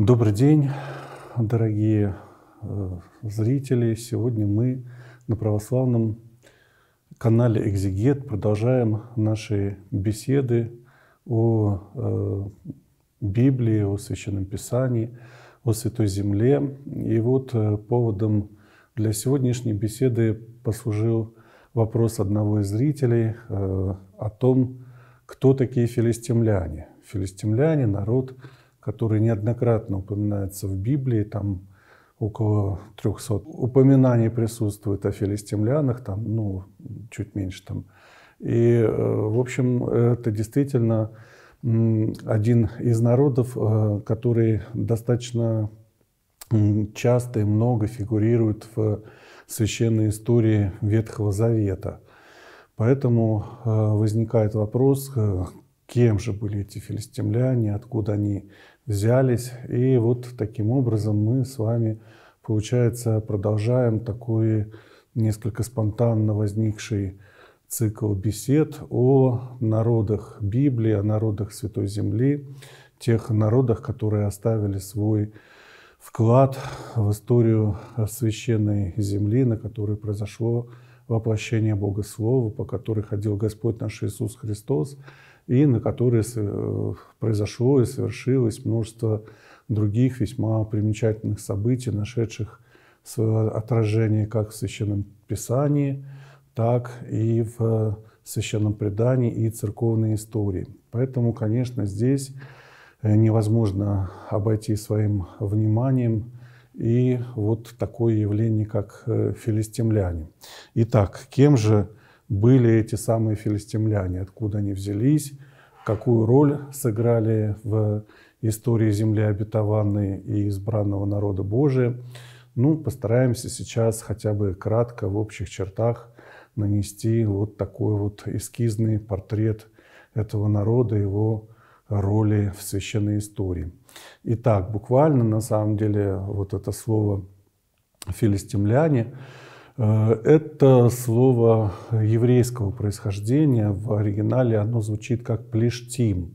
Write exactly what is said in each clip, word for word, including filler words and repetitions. Добрый день, дорогие зрители! Сегодня мы на православном канале «Экзегет» продолжаем наши беседы о Библии, о Священном Писании, о Святой Земле. И вот поводом для сегодняшней беседы послужил вопрос одного из зрителей о том, кто такие филистимляне. Филистимляне – народ, который неоднократно упоминается в Библии, там около трёхсот упоминаний присутствует о филистимлянах, там, ну, чуть меньше там. И, в общем, это действительно один из народов, который достаточно часто и много фигурирует в священной истории Ветхого Завета. Поэтому возникает вопрос, кем же были эти филистимляне, откуда они взялись. И вот таким образом мы с вами, получается, продолжаем такой несколько спонтанно возникший цикл бесед о народах Библии, о народах Святой Земли, тех народах, которые оставили свой вклад в историю Священной Земли, на которой произошло воплощение Бога Слова, по которой ходил Господь наш Иисус Христос, и на которые произошло и совершилось множество других весьма примечательных событий, нашедших свое отражение как в Священном Писании, так и в священном предании и церковной истории. Поэтому, конечно, здесь невозможно обойти своим вниманием и вот такое явление, как филистимляне. Итак, кем же были эти самые филистимляне, откуда они взялись, какую роль сыграли в истории земли обетованной и избранного народа Божия? Ну, постараемся сейчас хотя бы кратко, в общих чертах, нанести вот такой вот эскизный портрет этого народа, его роли в священной истории. Итак, буквально, на самом деле, вот это слово «филистимляне» – это слово еврейского происхождения. В оригинале оно звучит как «плештим».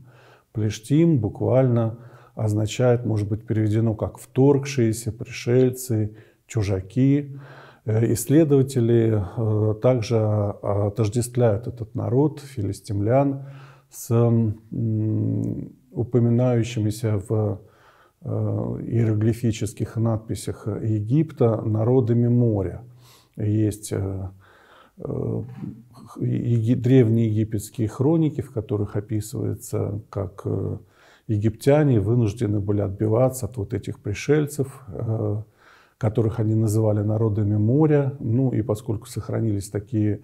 «Плештим» буквально означает, может быть, переведено как «вторгшиеся», «пришельцы», «чужаки». Исследователи также отождествляют этот народ, филистимлян, с упоминающимися в иероглифических надписях Египта народами моря. Есть древние египетские хроники, в которых описывается, как египтяне вынуждены были отбиваться от вот этих пришельцев, которых они называли народами моря. Ну и поскольку сохранились такие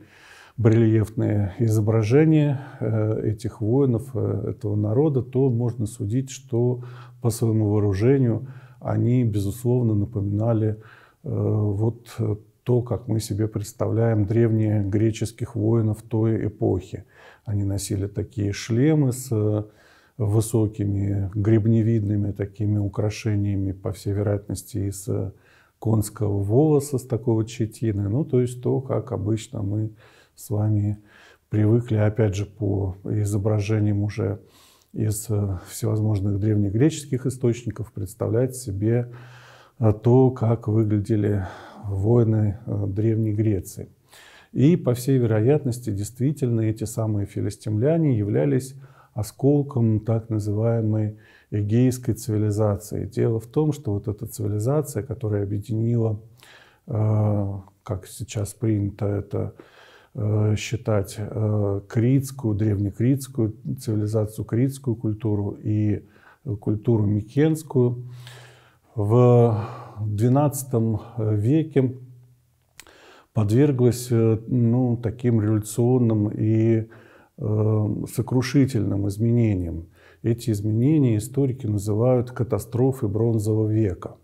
барельефные изображения этих воинов, этого народа, то можно судить, что по своему вооружению они, безусловно, напоминали вот то, как мы себе представляем древние греческих воинов той эпохи. Они носили такие шлемы с высокими гребневидными такими украшениями, по всей вероятности, из конского волоса, с такой вот щетины. Ну, то есть то, как обычно мы с вами привыкли, опять же, по изображениям уже из всевозможных древнегреческих источников, представлять себе то, как выглядели воины Древней Греции. И, по всей вероятности, действительно, эти самые филистимляне являлись осколком так называемой эгейской цивилизации. Дело в том, что вот эта цивилизация, которая объединила, как сейчас принято это считать, критскую, древнекритскую цивилизацию, критскую культуру и культуру микенскую. В двенадцатом веке подверглась, ну, таким революционным и сокрушительным изменениям. Эти изменения историки называют катастрофой Бронзового века.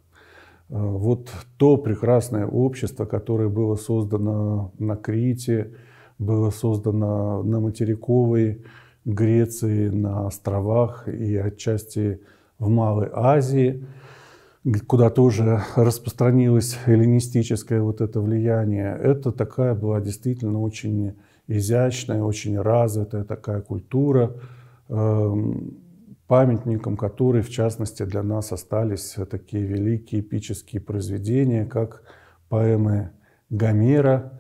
Вот то прекрасное общество, которое было создано на Крите, было создано на материковой Греции, на островах и отчасти в Малой Азии, куда тоже распространилось эллинистическое вот это влияние, это такая была действительно очень изящная, очень развитая такая культура, памятником которой, в частности, для нас остались такие великие эпические произведения, как поэмы Гомера,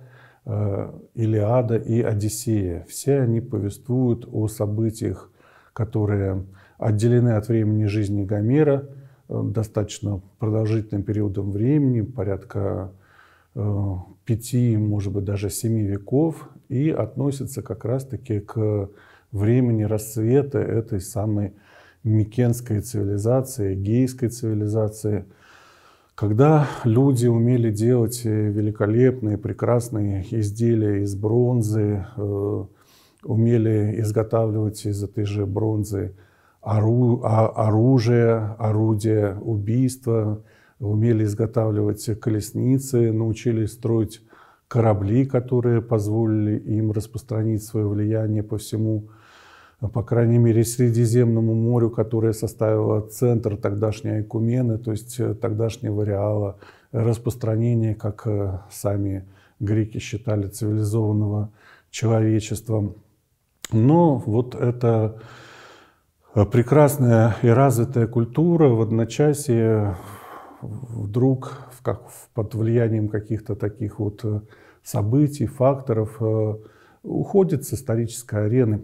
Илиада и Одиссея. Все они повествуют о событиях, которые отделены от времени жизни Гомера достаточно продолжительным периодом времени, порядка пяти, может быть, даже семи веков, и относятся как раз-таки к времени расцвета этой самой микенской цивилизации, эгейской цивилизации, когда люди умели делать великолепные, прекрасные изделия из бронзы, умели изготавливать из этой же бронзы оружие, орудия убийства, умели изготавливать колесницы, научились строить корабли, которые позволили им распространить свое влияние по всему, по крайней мере, Средиземному морю, которое составило центр тогдашней Айкумены, то есть тогдашнего ареала распространения, как сами греки считали, цивилизованного человечества. Но вот эта прекрасная и развитая культура в одночасье вдруг как под влиянием каких-то таких вот событий, факторов, уходит с исторической арены.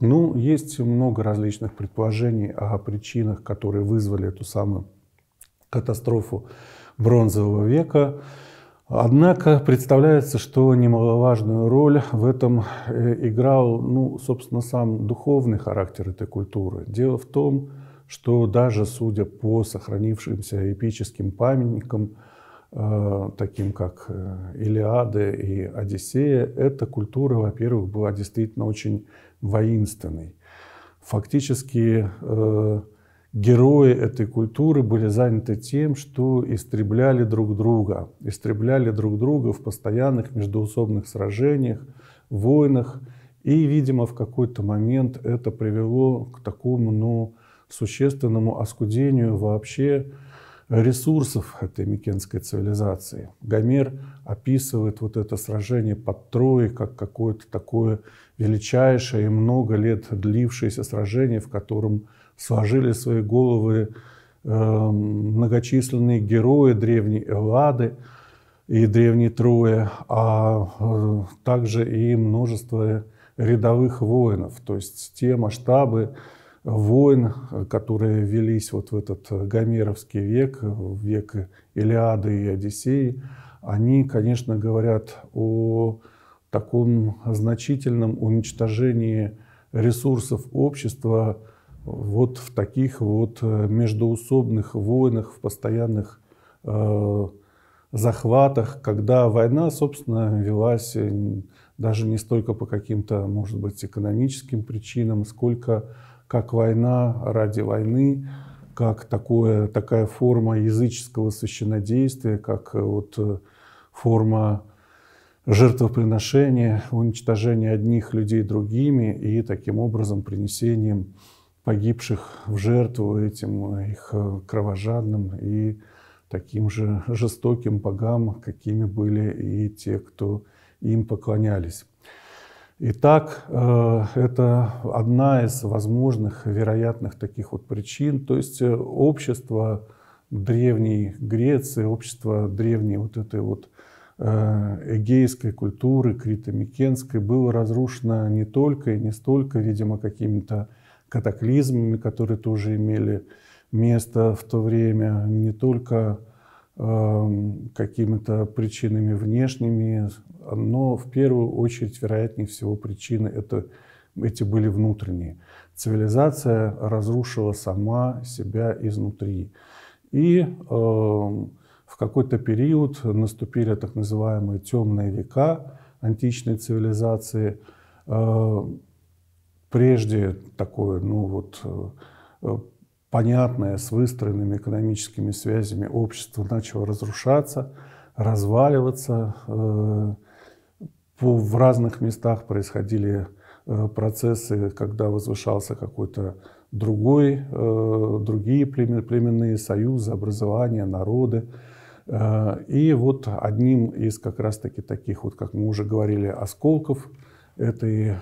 Ну, есть много различных предположений о причинах, которые вызвали эту самую катастрофу бронзового века. Однако представляется, что немаловажную роль в этом играл, ну, собственно, сам духовный характер этой культуры. Дело в том, что даже судя по сохранившимся эпическим памятникам, э, таким как Илиада и Одиссея, эта культура, во-первых, была действительно очень воинственной. Фактически э, герои этой культуры были заняты тем, что истребляли друг друга. Истребляли друг друга в постоянных междоусобных сражениях, войнах. И, видимо, в какой-то момент это привело к такому, ну, существенному оскудению вообще ресурсов этой микенской цивилизации. Гомер описывает вот это сражение под Троей как какое-то такое величайшее и много лет длившееся сражение, в котором сложили свои головы э, многочисленные герои древней Эллады и древней Трои, а э, также и множество рядовых воинов, то есть те масштабы войн, которые велись вот в этот гомеровский век, в век Илиады и Одиссеи, они, конечно, говорят о таком значительном уничтожении ресурсов общества вот в таких вот междоусобных войнах, в постоянных э, захватах, когда война, собственно, велась даже не столько по каким-то, может быть, экономическим причинам, сколько как война ради войны, как такое, такая форма языческого священнодействия, как вот форма жертвоприношения, уничтожения одних людей другими и таким образом принесением погибших в жертву этим их кровожадным и таким же жестоким богам, какими были и те, кто им поклонялись. Итак, это одна из возможных, вероятных таких вот причин. То есть общество древней Греции, общество древней вот этой вот эгейской культуры, крито-микенской, было разрушено не только и не столько, видимо, какими-то катаклизмами, которые тоже имели место в то время, не только какими-то причинами внешними, но в первую очередь, вероятнее всего, причины это, эти были внутренние. Цивилизация разрушила сама себя изнутри. И э, в какой-то период наступили так называемые темные века античной цивилизации. Э, прежде такое, ну вот, э, понятное, с выстроенными экономическими связями общество начало разрушаться, разваливаться. Э, В разных местах происходили процессы, когда возвышался какой-то другой, другие племенные союзы, образования, народы. И вот одним из как раз-таки таких, вот, как мы уже говорили, осколков этой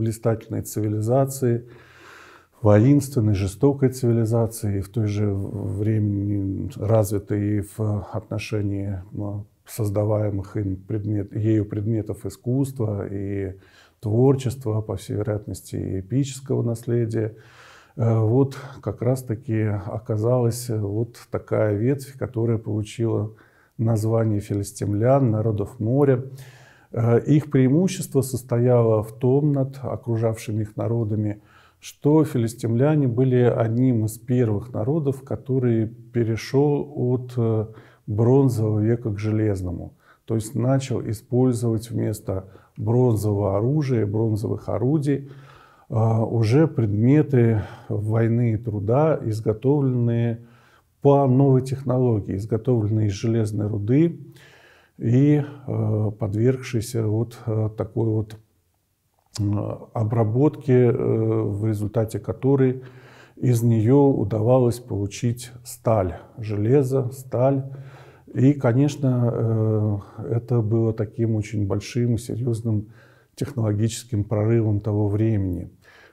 блистательной цивилизации воинственной, жестокой цивилизации, в то же время развитой и в отношении создаваемых им предмет, ею предметов искусства и творчества, по всей вероятности, и эпического наследия. Вот как раз-таки оказалась вот такая ветвь, которая получила название филистимлян, народов моря. Их преимущество состояло в том над окружавшими их народами, что филистимляне были одним из первых народов, который перешел от бронзового века к железному. То есть начал использовать вместо бронзового оружия, бронзовых орудий, уже предметы войны и труда, изготовленные по новой технологии, изготовленные из железной руды и подвергшиеся вот такой вот обработке, в результате которой из нее удавалось получить сталь, железо, сталь. И, конечно, это было таким очень большим и серьезным технологическим прорывом того времени.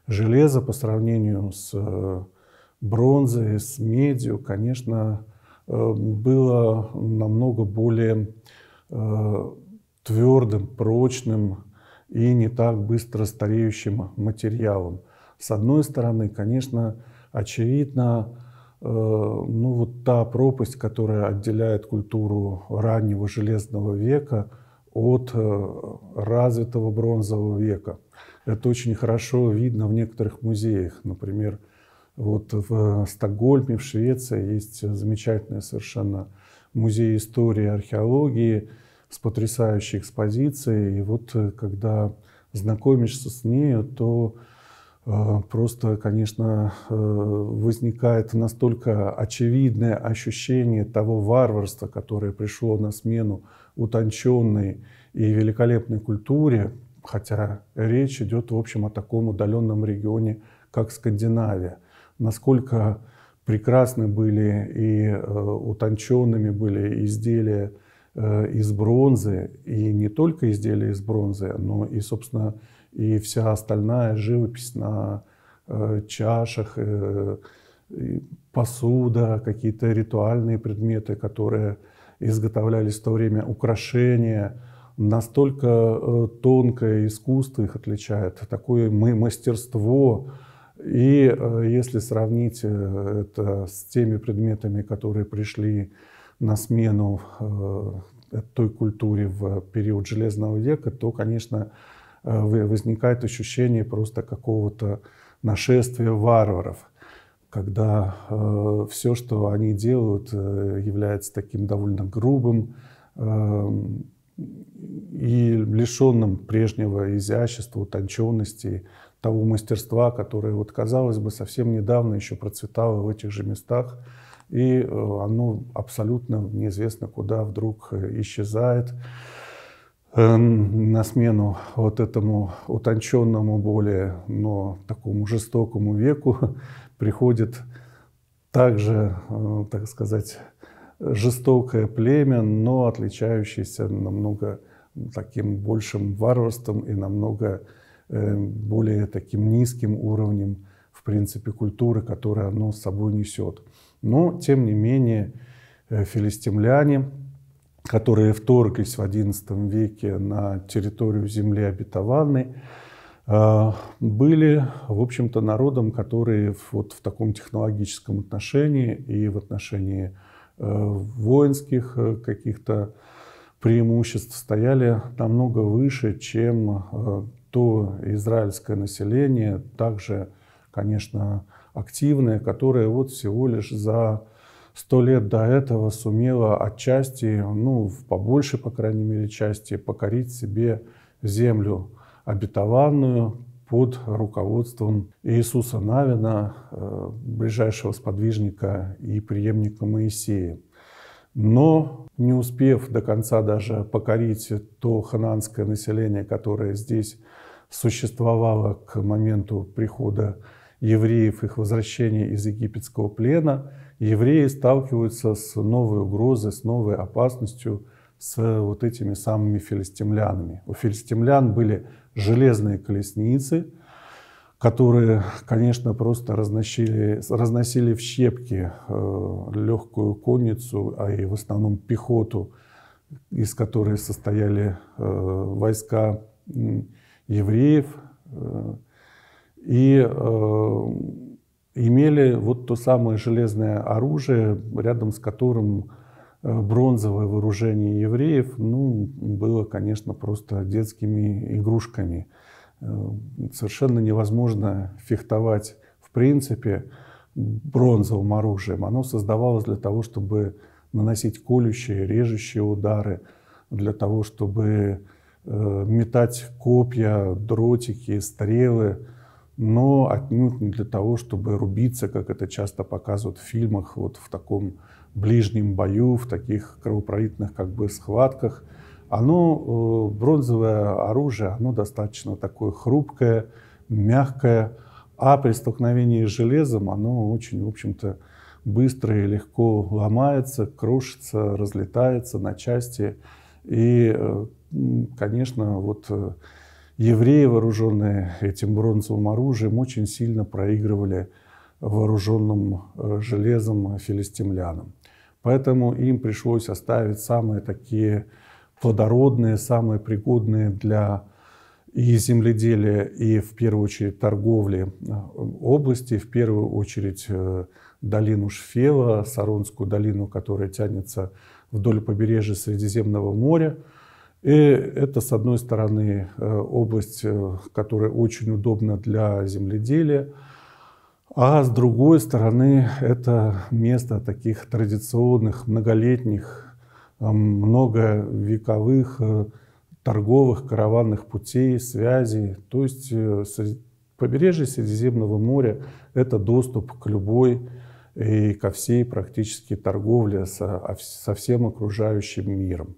Железо по сравнению с бронзой, с медью, конечно, было намного более твердым, прочным и не так быстро стареющим материалом. С одной стороны, конечно, очевидно, ну вот та пропасть, которая отделяет культуру раннего железного века от развитого бронзового века. Это очень хорошо видно в некоторых музеях. Например, вот в Стокгольме, в Швеции есть замечательный совершенно музей истории и археологии с потрясающей экспозицией. И вот когда знакомишься с нею, то просто, конечно, возникает настолько очевидное ощущение того варварства, которое пришло на смену утонченной и великолепной культуре, хотя речь идет, в общем, о таком удаленном регионе, как Скандинавия. Насколько прекрасны были и утонченными были изделия из бронзы, и не только изделия из бронзы, но и, собственно, и вся остальная живопись на э, чашах, э, посуда, какие-то ритуальные предметы, которые изготовлялись в то время, украшения. Настолько э, тонкое искусство их отличает, такое мы, мастерство. И э, если сравнить это с теми предметами, которые пришли на смену э, той культуре в период Железного века, то, конечно, возникает ощущение просто какого-то нашествия варваров, когда э, все, что они делают, э, является таким довольно грубым э, и лишенным прежнего изящества, утонченности, того мастерства, которое, вот, казалось бы, совсем недавно еще процветало в этих же местах, и э, оно абсолютно неизвестно куда вдруг исчезает. На смену вот этому утонченному, более, но такому жестокому веку приходит также, так сказать, жестокое племя, но отличающееся намного таким большим варварством и намного более таким низким уровнем, в принципе, культуры, которую оно с собой несет. Но, тем не менее, филистимляне, которые вторглись в одиннадцатом веке на территорию земли обетованной, были, в общем-то, народом, который вот в таком технологическом отношении и в отношении воинских каких-то преимуществ стояли намного выше, чем то израильское население, также, конечно, активное, которое вот всего лишь за сто лет до этого сумела отчасти, ну, побольше, по крайней мере, части, покорить себе землю обетованную под руководством Иисуса Навина, ближайшего сподвижника и преемника Моисея. Но не успев до конца даже покорить то ханаанское население, которое здесь существовало к моменту прихода евреев, их возвращения из египетского плена, евреи сталкиваются с новой угрозой, с новой опасностью, с вот этими самыми филистимлянами. У филистимлян были железные колесницы, которые, конечно, просто разносили, разносили в щепки легкую конницу, а и в основном пехоту, из которой состояли войска евреев, и имели вот то самое железное оружие, рядом с которым бронзовое вооружение евреев, ну, было, конечно, просто детскими игрушками. Совершенно невозможно фехтовать в принципе бронзовым оружием. Оно создавалось для того, чтобы наносить колющие, режущие удары, для того, чтобы метать копья, дротики, стрелы, но отнюдь не для того, чтобы рубиться, как это часто показывают в фильмах, вот в таком ближнем бою, в таких кровопролитных как бы схватках. Оно, бронзовое оружие, оно достаточно такое хрупкое, мягкое, а при столкновении с железом оно очень, в общем-то, быстро и легко ломается, крошится, разлетается на части. И, конечно, вот евреи, вооруженные этим бронзовым оружием, очень сильно проигрывали вооруженным железом филистимлянам. Поэтому им пришлось оставить самые такие плодородные, самые пригодные для и земледелия, и в первую очередь торговли области, в первую очередь долину Шфела, Саронскую долину, которая тянется вдоль побережья Средиземного моря. И это, с одной стороны, область, которая очень удобна для земледелия, а с другой стороны, это место таких традиционных, многолетних, многовековых торговых караванных путей, связей. То есть побережье Средиземного моря – это доступ к любой и ко всей практически торговле со, со всем окружающим миром.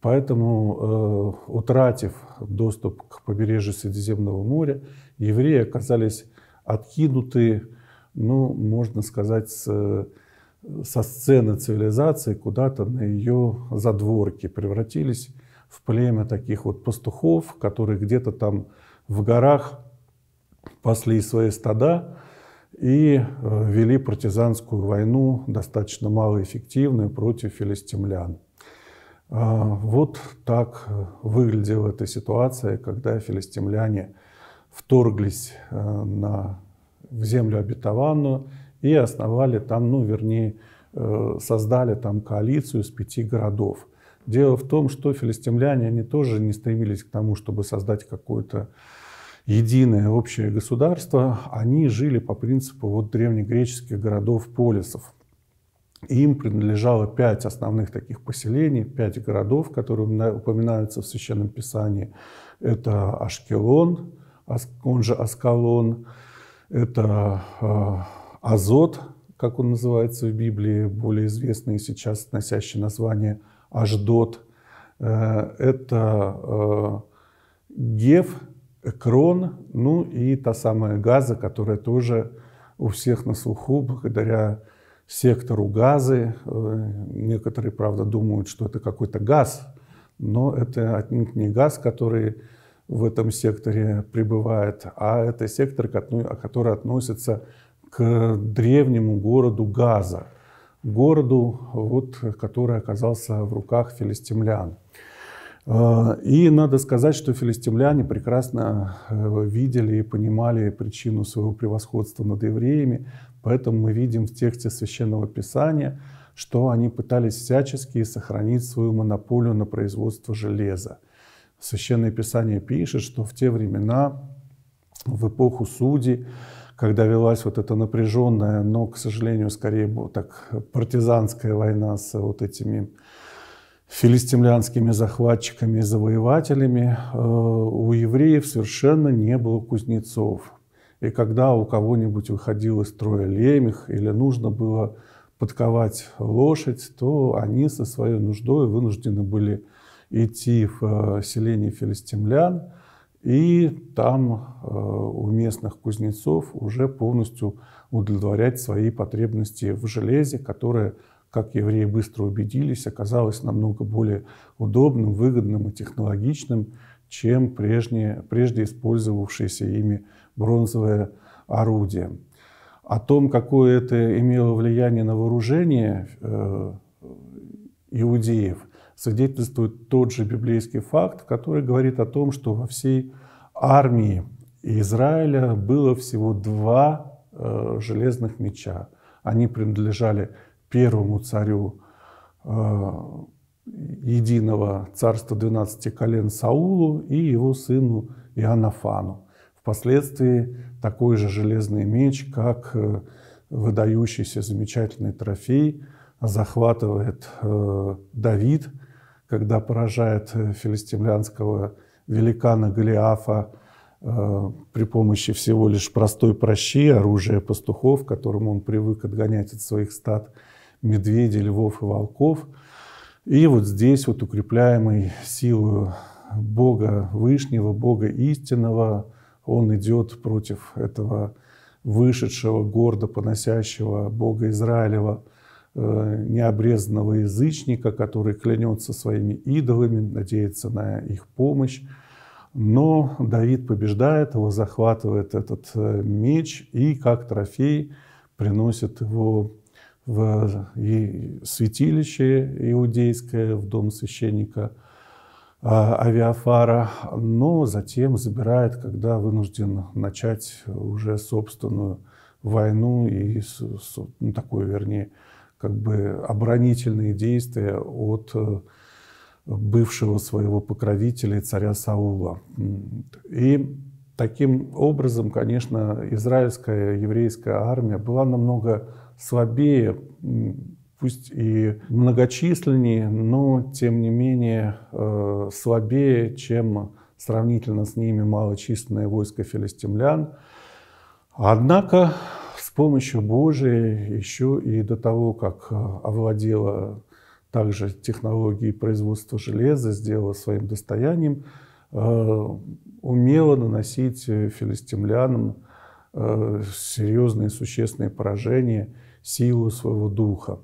Поэтому, э, утратив доступ к побережью Средиземного моря, евреи оказались откинуты, ну, можно сказать, с... со сцены цивилизации куда-то на ее задворки, превратились в племя таких вот пастухов, которые где-то там в горах пасли свои стада и вели партизанскую войну, достаточно малоэффективную, против филистимлян. Вот так выглядела эта ситуация, когда филистимляне вторглись на, в землю обетованную, и основали там, ну, вернее, создали там коалицию из пяти городов. Дело в том, что филистимляне, они тоже не стремились к тому, чтобы создать какое-то единое общее государство. Они жили по принципу вот древнегреческих городов-полисов. Им принадлежало пять основных таких поселений, пять городов, которые упоминаются в Священном Писании. Это Ашкелон, он же Аскалон, это Азот, как он называется в Библии, более известный сейчас, носящий название Ашдот. Это Геф, Экрон, ну и та самая Газа, которая тоже у всех на слуху благодаря сектору Газы. Некоторые, правда, думают, что это какой-то газ, но это отнюдь не газ, который в этом секторе пребывает, а это сектор, который относится к древнему городу Газа, городу, вот, который оказался в руках филистимлян. И надо сказать, что филистимляне прекрасно видели и понимали причину своего превосходства над евреями, поэтому мы видим в тексте Священного Писания, что они пытались всячески сохранить свою монополию на производство железа. Священное Писание пишет, что в те времена, в эпоху судей, когда велась вот эта напряженная, но, к сожалению, скорее так партизанская война с вот этими филистимлянскими захватчиками и завоевателями, у евреев совершенно не было кузнецов. И когда у кого-нибудь выходил из строя лемех или нужно было подковать лошадь, то они со своей нуждой вынуждены были идти в селение филистимлян, и там э, у местных кузнецов уже полностью удовлетворять свои потребности в железе, которое, как евреи быстро убедились, оказалось намного более удобным, выгодным и технологичным, чем прежние, прежде использовавшиеся ими бронзовое орудие. О том, какое это имело влияние на вооружение иудеев, свидетельствует тот же библейский факт, который говорит о том, что во всей армии Израиля было всего два железных меча. Они принадлежали первому царю единого царства двенадцати колен Саулу и его сыну Иоаннафану. Впоследствии такой же железный меч, как выдающийся замечательный трофей, захватывает Давид, когда поражает филистимлянского великана Голиафа при помощи всего лишь простой пращи, оружия пастухов, к которому он привык отгонять от своих стад медведей, львов и волков. И вот здесь вот укрепляемый силой Бога Вышнего, Бога Истинного, он идет против этого вышедшего, гордо поносящего Бога Израилева, необрезанного язычника, который клянется своими идолами, надеется на их помощь. Но Давид побеждает его, захватывает этот меч и как трофей приносит его в святилище иудейское, в дом священника Авиафара, но затем забирает, когда вынужден начать уже собственную войну и ну, такое, вернее, как бы оборонительные действия от бывшего своего покровителя, царя Саула. И таким образом, конечно, израильская еврейская армия была намного слабее, пусть и многочисленнее, но тем не менее слабее, чем сравнительно с ними малочисленное войско филистимлян. Однако с помощью Божией еще и до того, как овладела также технологией производства железа, сделала своим достоянием, умела наносить филистимлянам серьезные существенные поражения силу своего духа.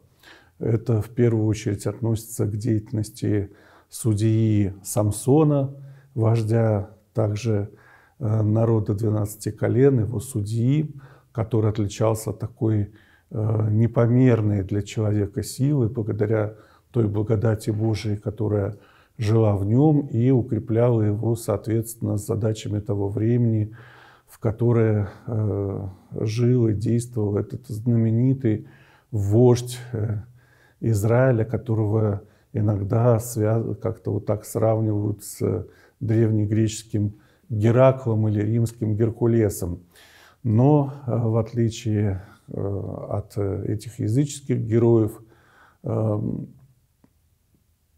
Это в первую очередь относится к деятельности судьи Самсона, вождя также народа двенадцати колен, его судьи, который отличался такой непомерной для человека силой, благодаря той благодати Божией, которая жила в нем и укрепляла его, соответственно, с задачами того времени, в которое жил и действовал этот знаменитый вождь Израиля, которого иногда как-то вот так сравнивают с древнегреческим Гераклом или римским Геркулесом. Но в отличие от этих языческих героев,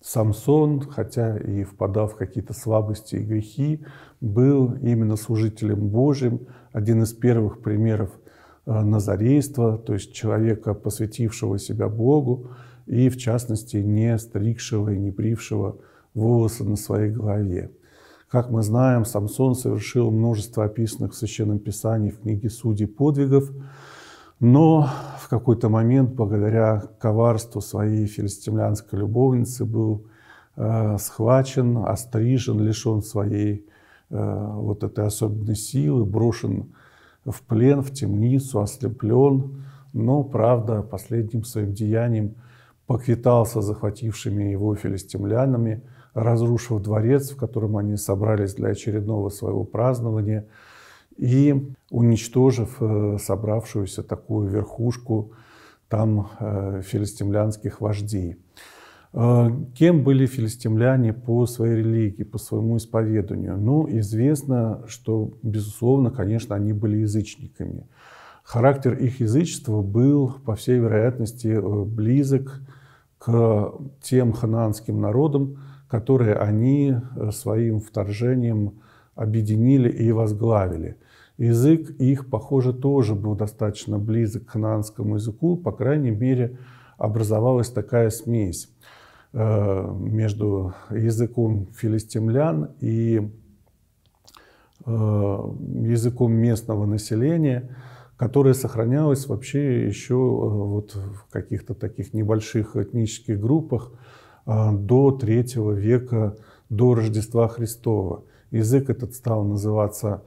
Самсон, хотя и впадал в какие-то слабости и грехи, был именно служителем Божьим, один из первых примеров назарейства, то есть человека, посвятившего себя Богу и, в частности, не стригшего и не брившего волосы на своей голове. Как мы знаем, Самсон совершил множество описанных в Священном Писании в книге «Судей» подвигов, но в какой-то момент, благодаря коварству своей филистимлянской любовницы, был э, схвачен, острижен, лишен своей э, вот этой особенной силы, брошен в плен, в темницу, ослеплен. Но, правда, последним своим деянием поквитался захватившими его филистимлянами, разрушив дворец, в котором они собрались для очередного своего празднования, и уничтожив собравшуюся такую верхушку там филистимлянских вождей. Кем были филистимляне по своей религии, по своему исповеданию? Ну, известно, что, безусловно, конечно, они были язычниками. Характер их язычества был, по всей вероятности, близок к тем ханаанским народам, которые они своим вторжением объединили и возглавили. Язык их, похоже, тоже был достаточно близок к ханаанскому языку, по крайней мере, образовалась такая смесь между языком филистимлян и языком местного населения, которая сохранялась вообще еще вот в каких-то таких небольших этнических группах до третьего века, до Рождества Христова. Язык этот стал называться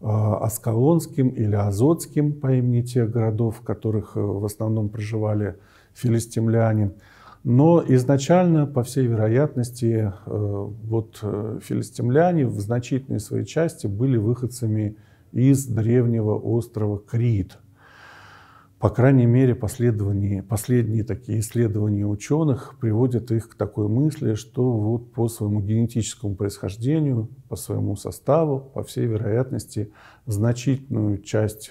Аскалонским или Азотским, по имени тех городов, в которых в основном проживали филистимляне. Но изначально, по всей вероятности, вот филистимляне в значительной своей части были выходцами из древнего острова Крит. По крайней мере, последования, последние такие исследования ученых приводят их к такой мысли, что вот по своему генетическому происхождению, по своему составу, по всей вероятности, значительную часть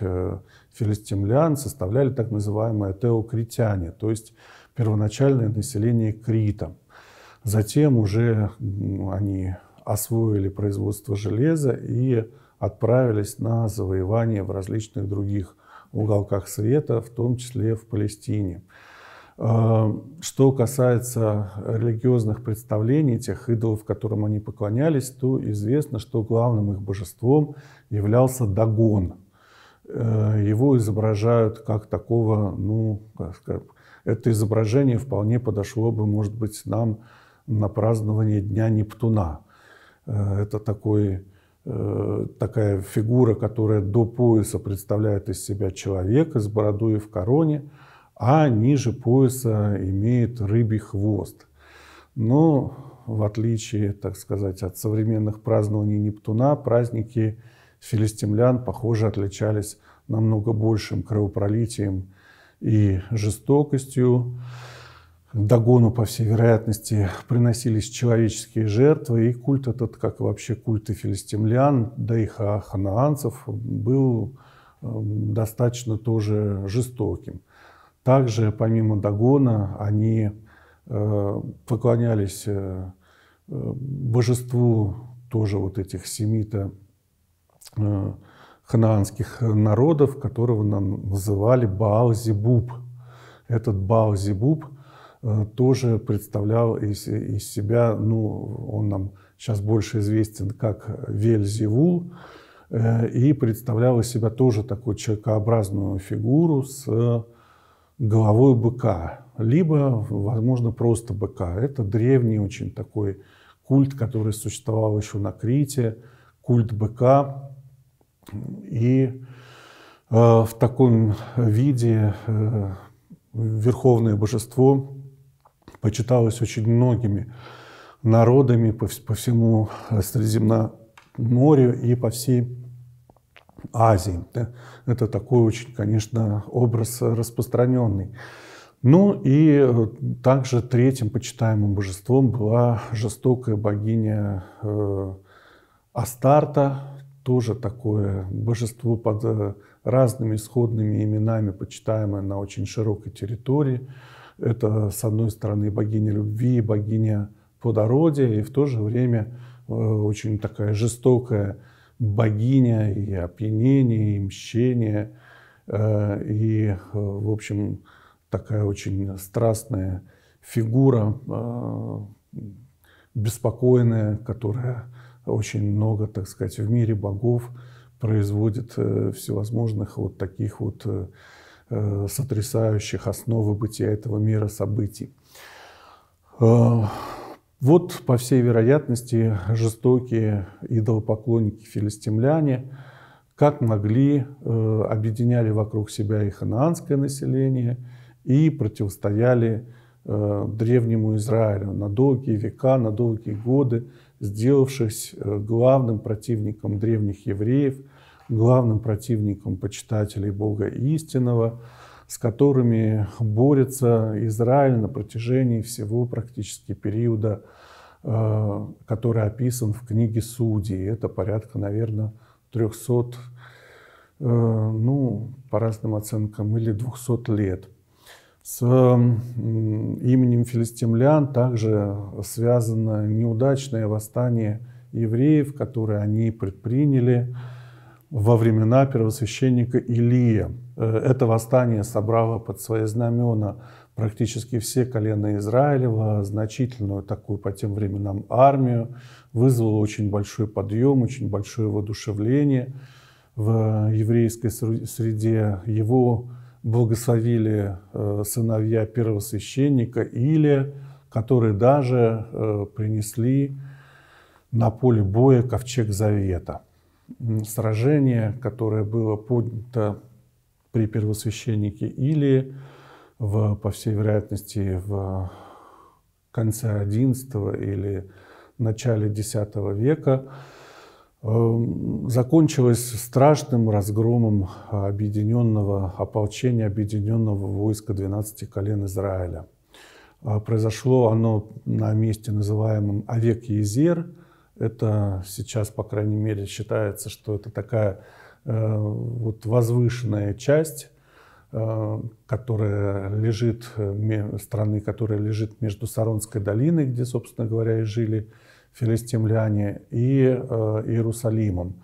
филистимлян составляли так называемые теокритяне, то есть первоначальное население Крита. Затем уже они освоили производство железа и отправились на завоевание в различных других уголках света, в том числе в Палестине. Что касается религиозных представлений, тех идолов, которым они поклонялись, то известно, что главным их божеством являлся Дагон. Его изображают как такого, ну, как сказать, это изображение вполне подошло бы, может быть, нам на празднование Дня Нептуна. Это такой... такая фигура, которая до пояса представляет из себя человека с бородой и в короне, а ниже пояса имеет рыбий хвост. Но в отличие, так сказать, от современных празднований Нептуна, праздники филистимлян, похоже, отличались намного большим кровопролитием и жестокостью. Дагону, по всей вероятности, приносились человеческие жертвы, и культ этот, как и вообще культы филистимлян, да и ханаанцев, был достаточно тоже жестоким. Также, помимо Дагона, они поклонялись божеству тоже вот этих семита ханаанских народов, которого называли Баал-Зибуб. Этот Баал-Зибуб тоже представлял из, из себя, ну, он нам сейчас больше известен как Вельзевул, и представлял из себя тоже такую человекообразную фигуру с головой быка, либо, возможно, просто быка. Это древний очень такой культ, который существовал еще на Крите, культ быка, и э, в таком виде э, верховное божество почиталось очень многими народами по, по всему Средиземноморью и по всей Азии. Это такой очень, конечно, образ распространенный. Ну и также третьим почитаемым божеством была жестокая богиня Астарта, тоже такое божество под разными исходными именами, почитаемое на очень широкой территории. Это, с одной стороны, богиня любви, богиня плодородия, и в то же время очень такая жестокая богиня и опьянения, и мщения, и, в общем, такая очень страстная фигура, беспокойная, которая очень много, так сказать, в мире богов производит всевозможных вот таких вот сотрясающих основы бытия этого мира событий. Вот, по всей вероятности, жестокие идолопоклонники филистимляне как могли объединяли вокруг себя и ханаанское население и противостояли древнему Израилю на долгие века, на долгие годы, сделавшись главным противником древних евреев, главным противником почитателей Бога истинного, с которыми борется Израиль на протяжении всего практически периода, который описан в книге Судей. Это порядка, наверное, трёхсот, ну, по разным оценкам, или двухсот лет. С именем филистимлян также связано неудачное восстание евреев, которое они предприняли во времена первосвященника Илия. Это восстание собрало под свои знамена практически все колена Израилева, значительную такую по тем временам армию, вызвало очень большой подъем, очень большое воодушевление в еврейской среде. Его благословили сыновья первосвященника Илия, которые даже принесли на поле боя Ковчег Завета. сражение, которое было поднято при первосвященнике Илии, в, по всей вероятности, в конце одиннадцатого или начале десятого века, закончилось страшным разгромом объединенного ополчения, объединенного войска двенадцати колен Израиля. Произошло оно на месте, называемом Авек-Езер. Это сейчас, по крайней мере, считается, что это такая э, вот возвышенная часть, э, которая лежит, страны, которая лежит между Саронской долиной, где, собственно говоря, и жили филистимляне, и э, Иерусалимом.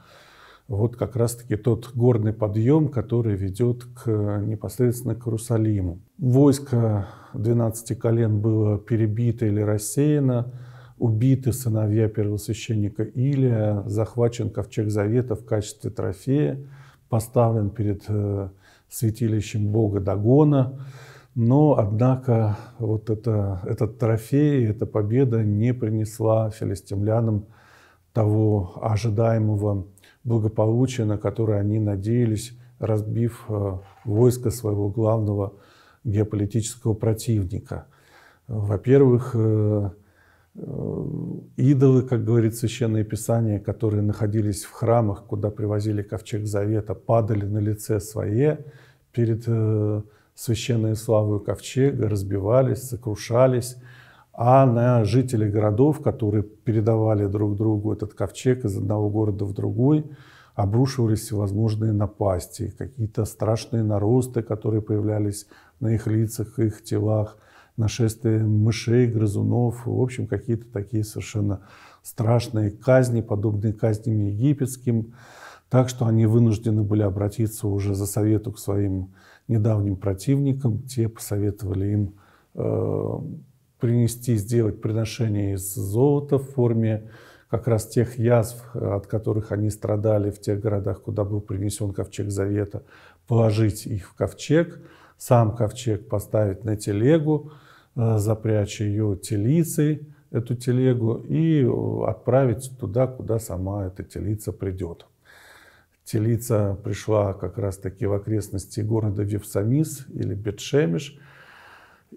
Вот как раз-таки тот горный подъем, который ведет к, непосредственно к Иерусалиму. Войско двенадцати колен было перебито или рассеяно, убиты сыновья первосвященника Илия, захвачен Ковчег Завета в качестве трофея, поставлен перед святилищем бога Дагона. Но, однако, вот это, этот трофей, эта победа не принесла филистимлянам того ожидаемого благополучия, на которое они надеялись, разбив войско своего главного геополитического противника. Во-первых, идолы, как говорит Священное Писание, которые находились в храмах, куда привозили Ковчег Завета, падали на лице свое перед священной славой Ковчега, разбивались, сокрушались. А на жителей городов, которые передавали друг другу этот ковчег из одного города в другой, обрушивались всевозможные напасти, какие-то страшные наросты, которые появлялись на их лицах, их телах, нашествие мышей, грызунов, в общем, какие-то такие совершенно страшные казни, подобные казням египетским. Так что они вынуждены были обратиться уже за совету к своим недавним противникам. Те посоветовали им э, принести, сделать приношение из золота в форме как раз тех язв, от которых они страдали в тех городах, куда был принесен Ковчег Завета, положить их в ковчег, сам ковчег поставить на телегу, запрячь ее телицей, эту телегу, и отправить туда, куда сама эта телица придет. Телица пришла как раз-таки в окрестности города Вифсамис или Бет-Шемиш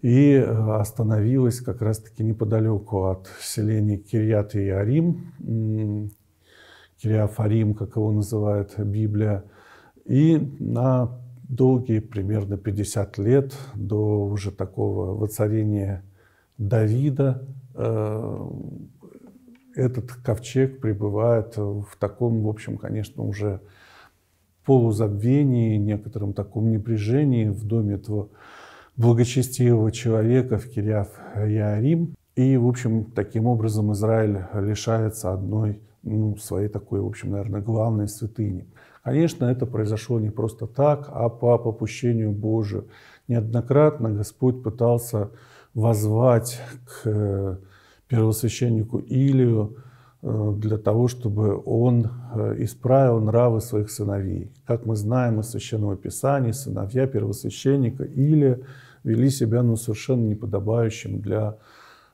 и остановилась как раз-таки неподалеку от селения Кирьят-Иарим, Кириафарим, как его называет Библия, и на долгие, примерно пятьдесят лет до уже такого воцарения Давида, этот ковчег пребывает в таком, в общем, конечно, уже полузабвении, некотором таком небрежении в доме этого благочестивого человека в Кириаф-Иарим. И, в общем, таким образом Израиль лишается одной, ну, своей такой, в общем, наверное, главной святыни. Конечно, это произошло не просто так, а по попущению Божию. Неоднократно Господь пытался воззвать к первосвященнику Илию для того, чтобы он исправил нравы своих сыновей. Как мы знаем из Священного Писания, сыновья первосвященника Илия вели себя, ну, совершенно неподобающим для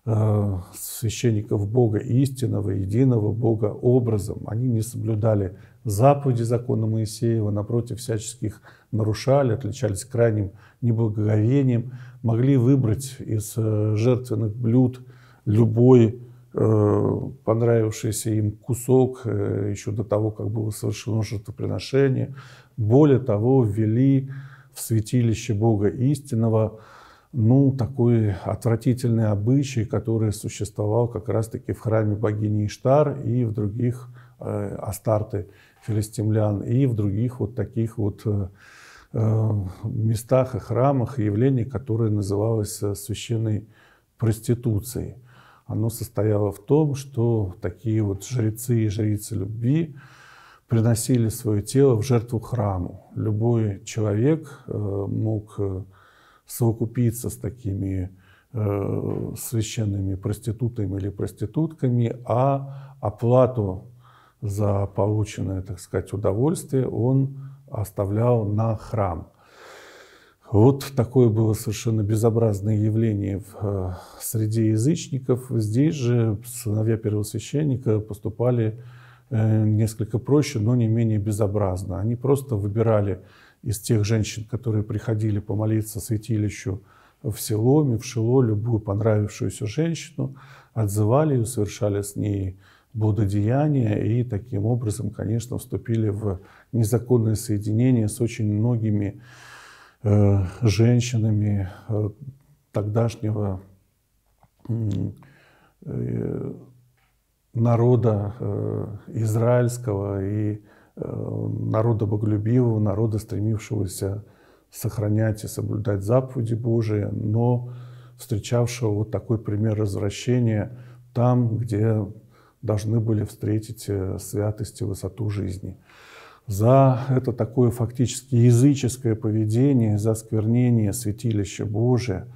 э, священников Бога истинного, единого Бога образом. Они не соблюдали заповеди закона Моисеева, напротив, всяческих нарушали, отличались крайним неблагоговением, могли выбрать из жертвенных блюд любой э, понравившийся им кусок э, еще до того, как было совершено жертвоприношение. Более того, ввели в святилище Бога истинного, ну, такой отвратительный обычай, который существовал как раз-таки в храме богини Иштар и в других э, Астарты филистимлян, и в других вот таких вот э, местах и храмах, явление, которое называлось священной проституцией. Оно состояло в том, что такие вот жрецы и жрицы любви приносили свое тело в жертву храму. Любой человек мог совокупиться с такими священными проститутами или проститутками, а оплату за полученное, так сказать, удовольствие он оставлял на храм. Вот такое было совершенно безобразное явление в среде язычников. Здесь же сыновья первосвященника поступали несколько проще, но не менее безобразно. Они просто выбирали из тех женщин, которые приходили помолиться святилищу в Силоме, в Шило, любую понравившуюся женщину, отзывали ее, совершали с ней блудодеяния и таким образом, конечно, вступили в незаконное соединение с очень многими э, женщинами э, тогдашнего э, народа э, израильского и э, народа боголюбивого, народа, стремившегося сохранять и соблюдать заповеди Божии, но встречавшего вот такой пример развращения там, где должны были встретить святость и высоту жизни. За это такое фактически языческое поведение, за осквернение святилища Божия,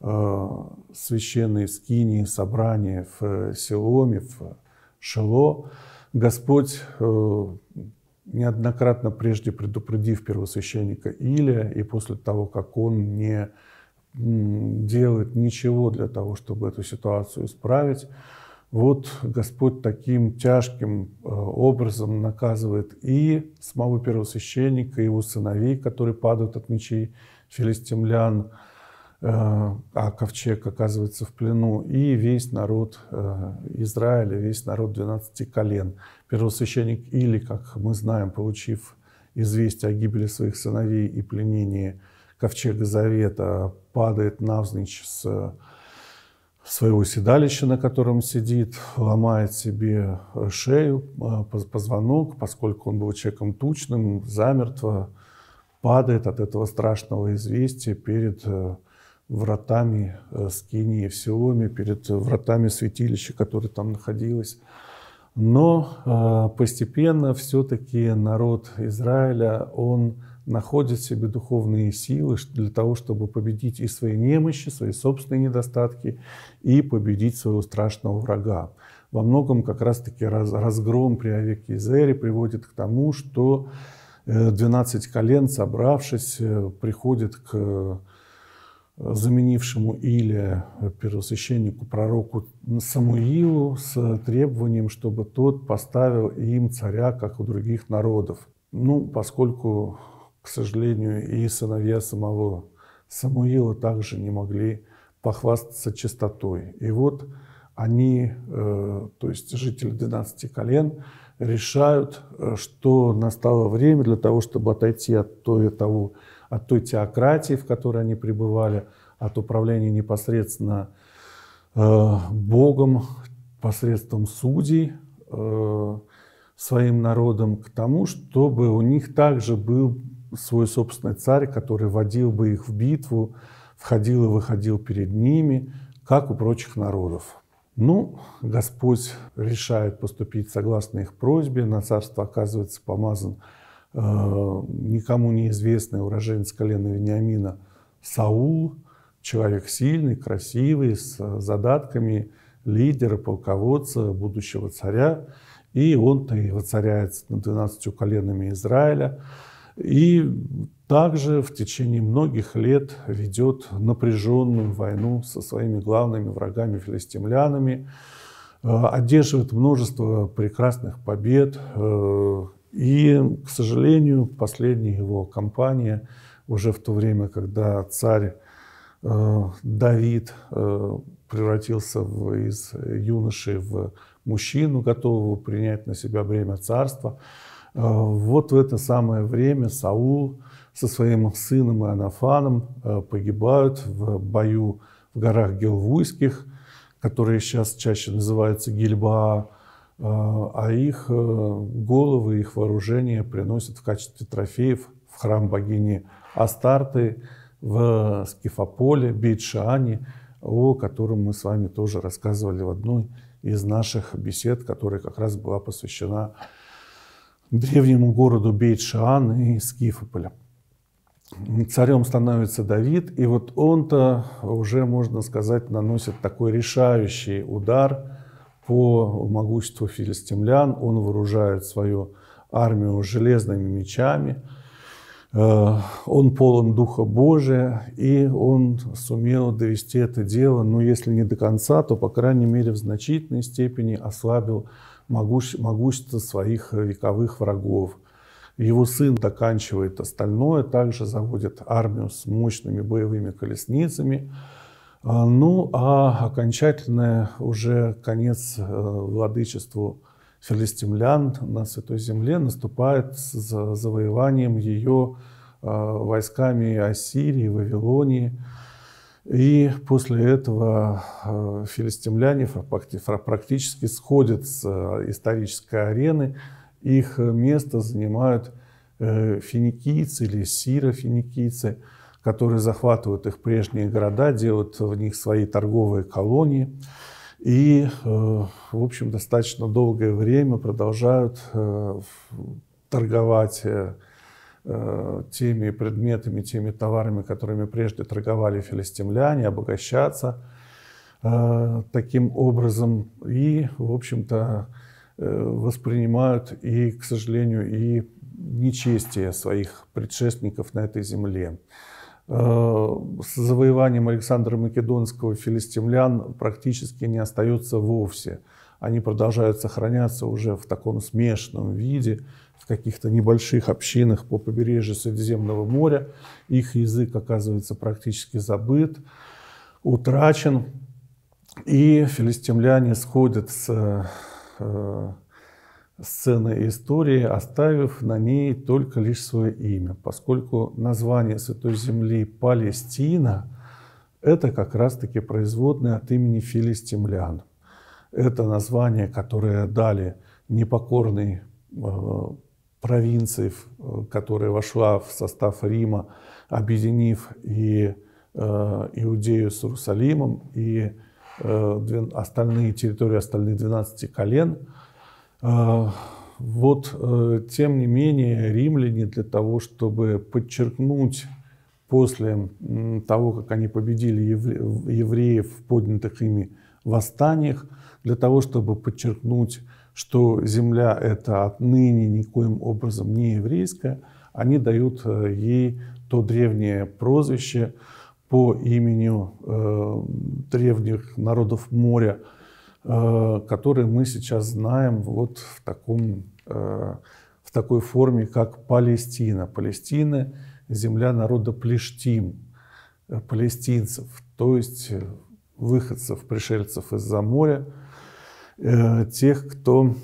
священные скинии, собрания в Силоме, в Шило, Господь, неоднократно прежде предупредив первосвященника Илия, и после того, как он не делает ничего для того, чтобы эту ситуацию исправить, вот Господь таким тяжким образом наказывает и самого первосвященника, и его сыновей, которые падают от мечей филистимлян, а ковчег оказывается в плену, и весь народ Израиля, весь народ двенадцати колен. Первосвященник Илий, как мы знаем, получив известие о гибели своих сыновей и пленении Ковчега Завета, падает навзничь с своего седалища, на котором сидит, ломает себе шею, позвонок, поскольку он был человеком тучным, замертво падает от этого страшного известия перед вратами скинии в Силоме, перед вратами святилища, которое там находилось. Но постепенно все-таки народ Израиля, он находит в себе духовные силы для того, чтобы победить и свои немощи, свои собственные недостатки, и победить своего страшного врага. Во многом как раз-таки разгром при Аве-Кизере приводит к тому, что двенадцать колен, собравшись, приходит к заменившему Илия первосвященнику пророку Самуилу с требованием, чтобы тот поставил им царя, как у других народов. Ну, поскольку, к сожалению, и сыновья самого Самуила также не могли похвастаться чистотой. И вот они, то есть жители двенадцати колен, решают, что настало время для того, чтобы отойти от той, того, от той теократии, в которой они пребывали, от управления непосредственно Богом, посредством судей, своим народом, к тому, чтобы у них также был свой собственный царь, который водил бы их в битву, входил и выходил перед ними, как у прочих народов. Ну, Господь решает поступить согласно их просьбе. На царство оказывается помазан э, никому неизвестный уроженец колена Вениамина Саул, человек сильный, красивый, с задатками лидера, полководца, будущего царя. И он-то и воцаряется над двенадцатью коленами Израиля. И также в течение многих лет ведет напряженную войну со своими главными врагами филистимлянами, одерживает множество прекрасных побед. И, к сожалению, последняя его кампания, уже в то время, когда царь Давид превратился из юноши в мужчину, готового принять на себя бремя царства, вот в это самое время Саул со своим сыном Иоаннафаном погибают в бою в горах Гилвуйских, которые сейчас чаще называются Гильбаа, а их головы, их вооружение приносят в качестве трофеев в храм богини Астарты в Скифополе, Бейт-Шаане, о котором мы с вами тоже рассказывали в одной из наших бесед, которая как раз была посвящена древнему городу Бейт-Шаан и Скифополя. Царем становится Давид, и вот он-то уже, можно сказать, наносит такой решающий удар по могуществу филистимлян. Он вооружает свою армию железными мечами, он полон Духа Божия, и он сумел довести это дело, ну, если не до конца, то, по крайней мере, в значительной степени ослабил могущество своих вековых врагов. Его сын доканчивает остальное, также заводит армию с мощными боевыми колесницами. Ну, а окончательное уже конец владычеству филистимлян на Святой Земле наступает с завоеванием ее войсками Ассирии, Вавилонии. И после этого филистимляне практически сходят с исторической арены. Их место занимают финикийцы или сиро-финикийцы, которые захватывают их прежние города, делают в них свои торговые колонии. И, в общем, достаточно долгое время продолжают торговать теми предметами, теми товарами, которыми прежде торговали филистимляне, обогащаться таким образом. И, в общем-то, воспринимают и, к сожалению, и нечестие своих предшественников на этой земле. С завоеванием Александра Македонского филистимлян практически не остается вовсе. Они продолжают сохраняться уже в таком смешанном виде, в каких-то небольших общинах по побережью Средиземного моря. Их язык оказывается практически забыт, утрачен. И филистимляне сходят с сцены истории, оставив на ней только лишь свое имя, поскольку название Святой Земли Палестина – это как раз-таки производное от имени филистимлян. Это название, которое дали непокорной провинции, которая вошла в состав Рима, объединив и Иудею с Иерусалимом, и остальные территории остальных двенадцати колен. Вот, тем не менее, римляне для того, чтобы подчеркнуть после того, как они победили евреев в поднятых ими восстаниях, для того, чтобы подчеркнуть, что земля эта отныне никоим образом не еврейская, они дают ей то древнее прозвище по имени древних народов моря, которые мы сейчас знаем вот в, таком, в такой форме, как Палестина. Палестина – земля народа Плештим, палестинцев, то есть выходцев, пришельцев из-за моря, тех, кто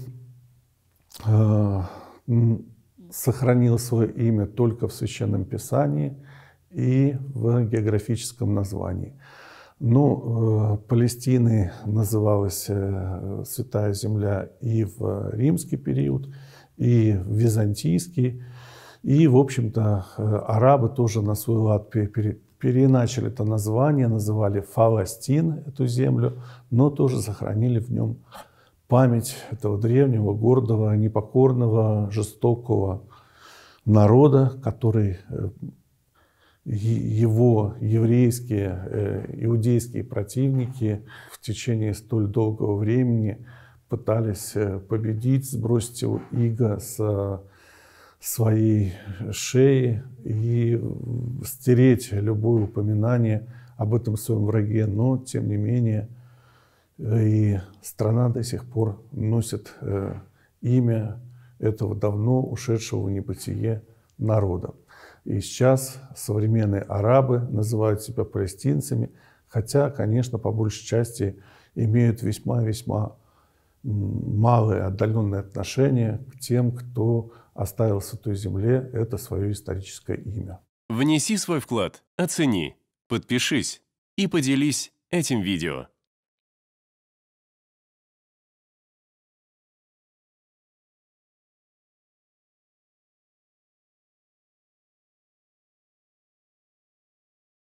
сохранил свое имя только в Священном Писании и в географическом названии. Ну, Палестиной называлась Святая Земля и в римский период, и в византийский. И, в общем-то, арабы тоже на свой лад переначали это название, называли Фаластин эту землю, но тоже сохранили в нем память этого древнего, гордого, непокорного, жестокого народа, который... его еврейские, иудейские противники в течение столь долгого времени пытались победить, сбросить его иго с своей шеи и стереть любое упоминание об этом своем враге. Но, тем не менее, и страна до сих пор носит имя этого давно ушедшего в небытие народа. И сейчас современные арабы называют себя палестинцами, хотя, конечно, по большей части имеют весьма-весьма малые отдаленные отношения к тем, кто оставил Святой Земле это свое историческое имя. Внеси свой вклад, оцени, подпишись и поделись этим видео.